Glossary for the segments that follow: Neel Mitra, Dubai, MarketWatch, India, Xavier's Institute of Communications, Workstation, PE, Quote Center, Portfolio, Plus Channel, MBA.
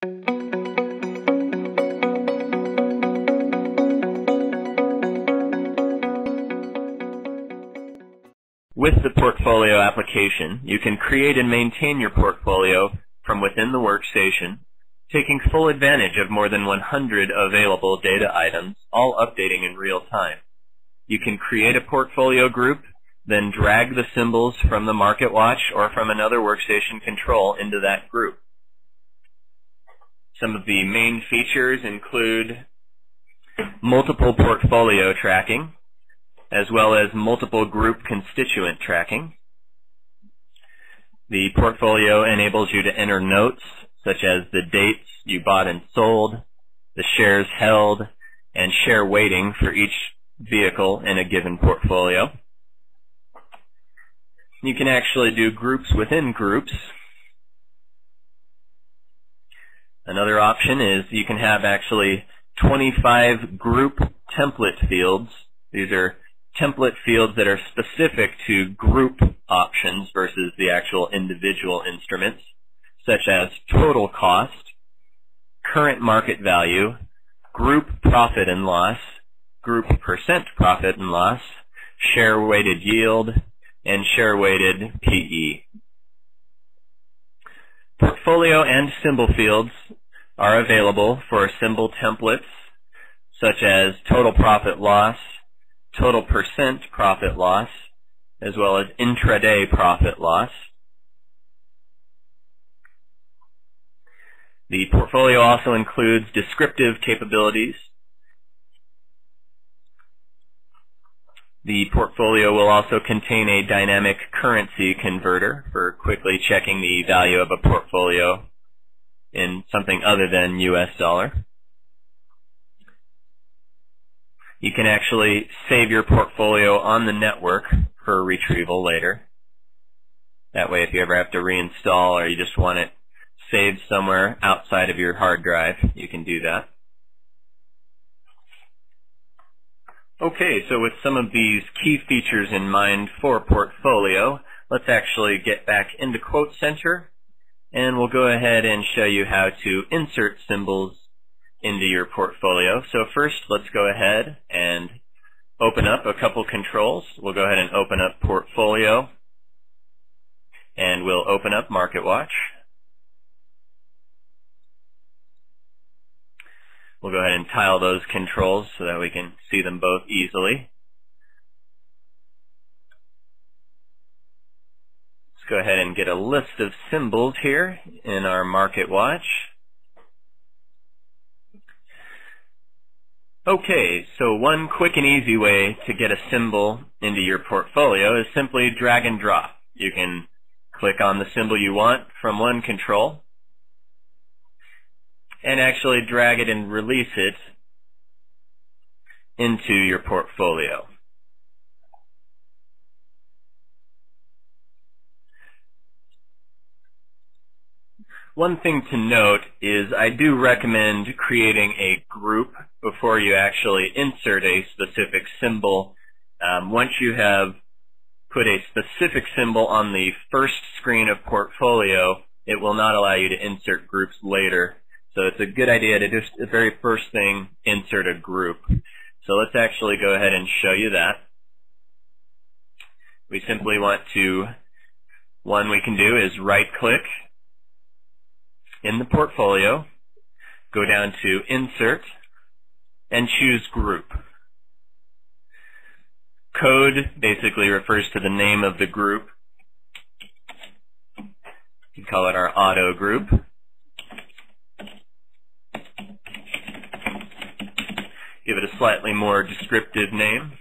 With the Portfolio application, you can create and maintain your portfolio from within the workstation, taking full advantage of more than 100 available data items, all updating in real time. You can create a portfolio group, then drag the symbols from the MarketWatch or from another workstation control into that group. Some of the main features include multiple portfolio tracking, as well as multiple group constituent tracking. The portfolio enables you to enter notes, such as the dates you bought and sold, the shares held, and share weighting for each vehicle in a given portfolio. You can actually do groups within groups. Another option is you can have actually 25 group template fields. These are template fields that are specific to group options versus the actual individual instruments, such as total cost, current market value, group profit and loss, group percent profit and loss, share weighted yield, and share weighted PE. Portfolio and symbol fields are available for symbol templates, such as total profit loss, total percent profit loss, as well as intraday profit loss. The portfolio also includes descriptive capabilities. The portfolio will also contain a dynamic currency converter for quickly checking the value of a portfolio in something other than US dollar. You can actually save your portfolio on the network for retrieval later. That way, if you ever have to reinstall or you just want it saved somewhere outside of your hard drive, you can do that. Okay, so with some of these key features in mind for Portfolio, let's actually get back into Quote Center, and we'll go ahead and show you how to insert symbols into your portfolio. So first, let's go ahead and open up a couple controls. We'll go ahead and open up Portfolio, and we'll open up MarketWatch. We'll go ahead and tile those controls so that we can see them both easily. Let's go ahead and get a list of symbols here in our MarketWatch. Okay, so one quick and easy way to get a symbol into your portfolio is simply drag and drop. You can click on the symbol you want from one control and actually drag it and release it into your portfolio. One thing to note is I do recommend creating a group before you actually insert a specific symbol. Once you have put a specific symbol on the first screen of Portfolio, it will not allow you to insert groups later. So it's a good idea to just, the very first thing, insert a group. So let's actually go ahead and show you that. We simply want to, one we can do is right-click in the portfolio, go down to Insert, and choose Group. Code basically refers to the name of the group. You can call it our auto group. Give it a slightly more descriptive name.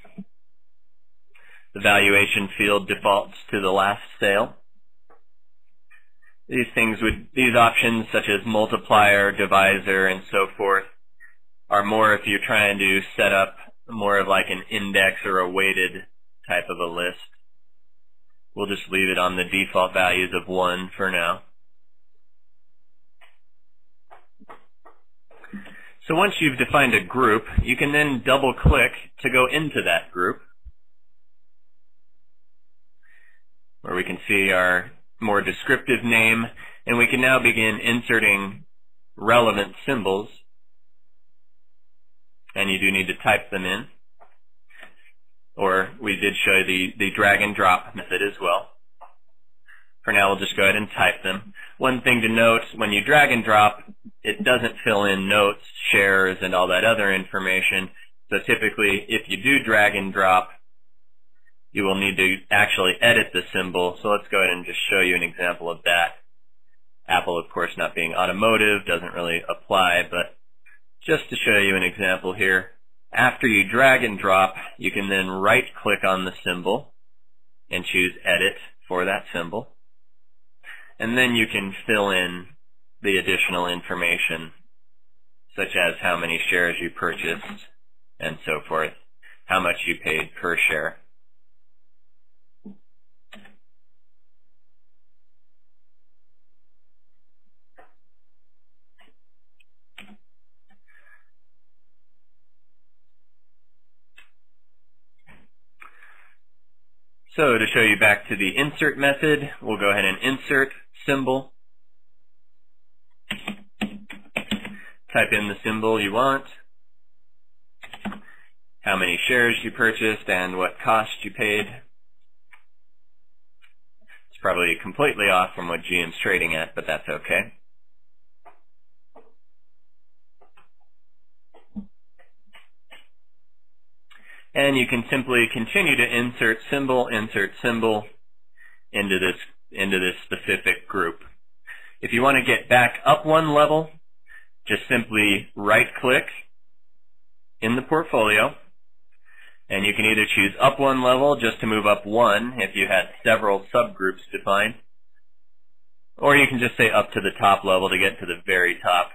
The valuation field defaults to the last sale. These options such as multiplier, divisor, and so forth are more if you're trying to set up more of like an index or a weighted type of a list. We'll just leave it on the default values of 1 for now. So once you've defined a group, you can then double-click to go into that group, where we can see our more descriptive name, and we can now begin inserting relevant symbols, and you do need to type them in. Or we did show the drag and drop method as well. For now, we'll just go ahead and type them. One thing to note, when you drag and drop, it doesn't fill in notes, shares, and all that other information. So typically, if you do drag and drop, you will need to actually edit the symbol. So let's go ahead and just show you an example of that. Apple, of course, not being automotive, doesn't really apply, but just to show you an example here, after you drag and drop, you can then right-click on the symbol and choose Edit for that symbol. And then you can fill in the additional information, such as how many shares you purchased and so forth, how much you paid per share. So to show you back to the insert method, we'll go ahead and insert symbol. Type in the symbol you want, how many shares you purchased, and what cost you paid. It's probably completely off from what GM's trading at, but that's okay. And you can simply continue to insert symbol into this specific group. If you want to get back up one level, just simply right-click in the portfolio, and you can either choose up one level just to move up one if you had several subgroups defined, or you can just say up to the top level to get to the very top,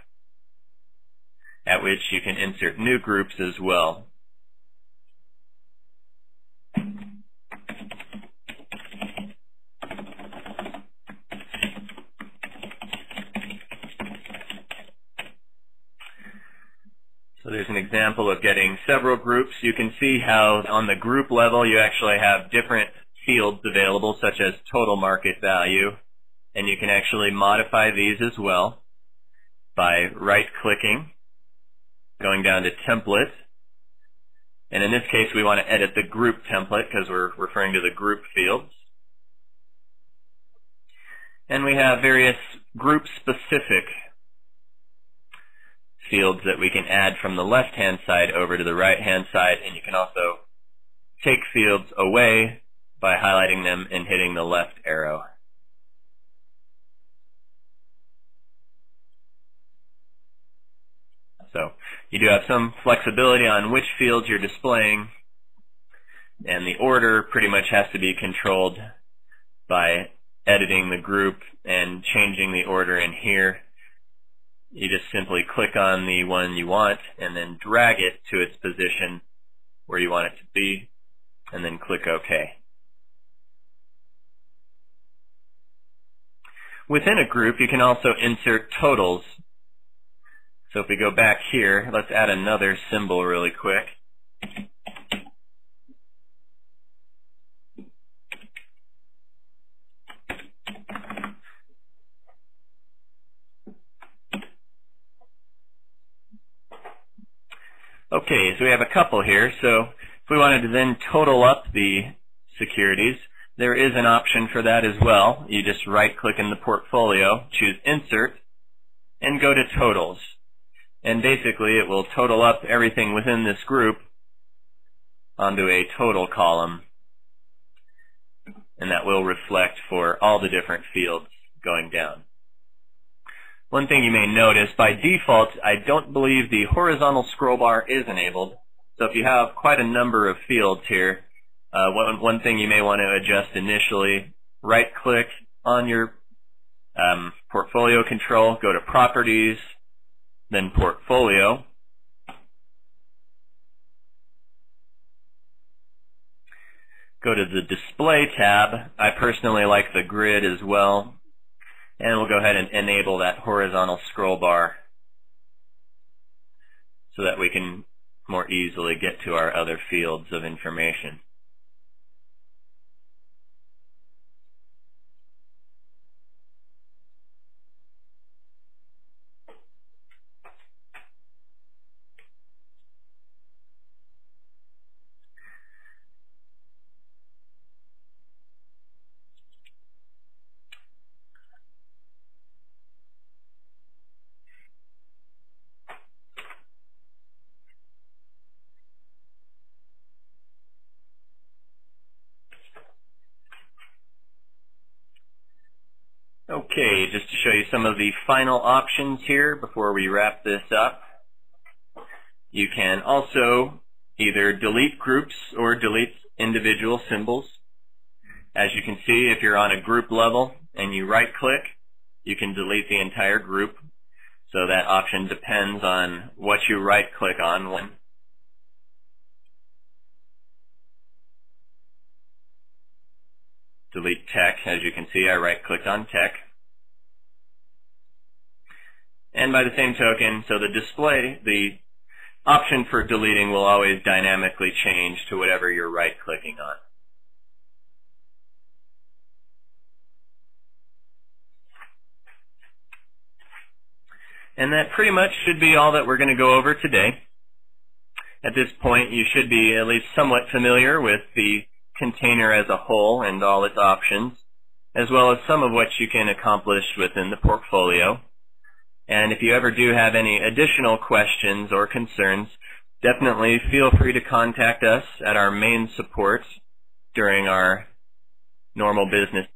at which you can insert new groups as well. So there's an example of getting several groups. You can see how on the group level you actually have different fields available, such as total market value, and you can actually modify these as well by right-clicking, going down to template, and in this case we want to edit the group template because we're referring to the group fields. And we have various group-specific fields that we can add from the left-hand side over to the right-hand side, and you can also take fields away by highlighting them and hitting the left arrow. So you do have some flexibility on which fields you're displaying, and the order pretty much has to be controlled by editing the group and changing the order in here. You just simply click on the one you want and then drag it to its position where you want it to be, and then click OK. Within a group, you can also insert totals. So if we go back here, let's add another symbol really quick. Okay, so we have a couple here, so if we wanted to then total up the securities, there is an option for that as well. You just right-click in the portfolio, choose Insert, and go to Totals. And basically it will total up everything within this group onto a total column, and that will reflect for all the different fields going down. One thing you may notice, by default, I don't believe the horizontal scroll bar is enabled. So if you have quite a number of fields here, one thing you may want to adjust initially, right-click on your portfolio control, go to Properties, then Portfolio, go to the Display tab. I personally like the grid as well. And we'll go ahead and enable that horizontal scroll bar so that we can more easily get to our other fields of information. Okay, just to show you some of the final options here before we wrap this up. You can also either delete groups or delete individual symbols. As you can see, if you're on a group level and you right-click, you can delete the entire group. So that option depends on what you right-click on. Delete tech. As you can see, I right-clicked on tech. And by the same token, so the display, the option for deleting will always dynamically change to whatever you're right-clicking on. And that pretty much should be all that we're going to go over today. At this point, you should be at least somewhat familiar with the container as a whole and all its options, as well as some of what you can accomplish within the portfolio. And if you ever do have any additional questions or concerns, definitely feel free to contact us at our main support during our normal business